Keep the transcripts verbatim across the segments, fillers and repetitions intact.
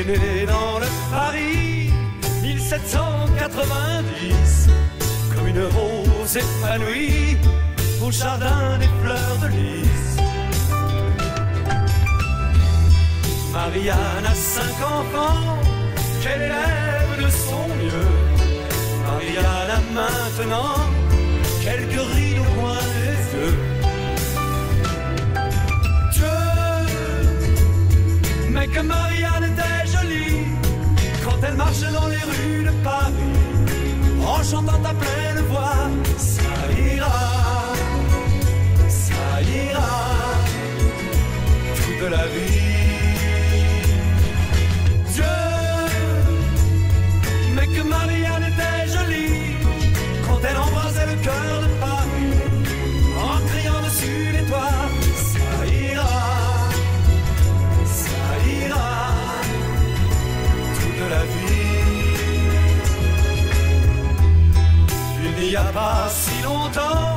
est né dans le Paris mille sept cent quatre-vingt-dix, comme une rose épanouie au jardin des fleurs de lys. Marianne a cinq enfants qu'elle élève de son mieux. Marianne a maintenant quelques rides au coin des yeux. Dieu, mais que Marianne était jolie quand elle marchait dans les rues de Paris, en chantant à pleine voix, ça ira, ça ira, toute la vie. Que Marianne était jolie quand elle embrasait le cœur de Paris en criant dessus les toits, ça ira, ça ira, toute la vie. Il n'y a pas si longtemps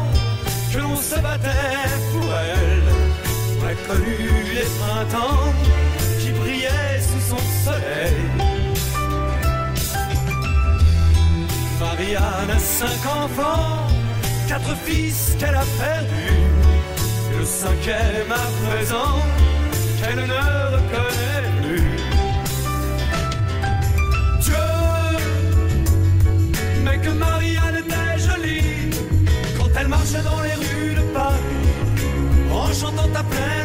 que l'on se battait pour elle, on a connu les printemps qui brillaient sous son soleil. Marianne a cinq enfants, quatre fils qu'elle a perdus, et le cinquième à présent qu'elle ne reconnaît plus. Dieu, mais que Marianne était jolie quand elle marchait dans les rues de Paris en chantant à pleine voix.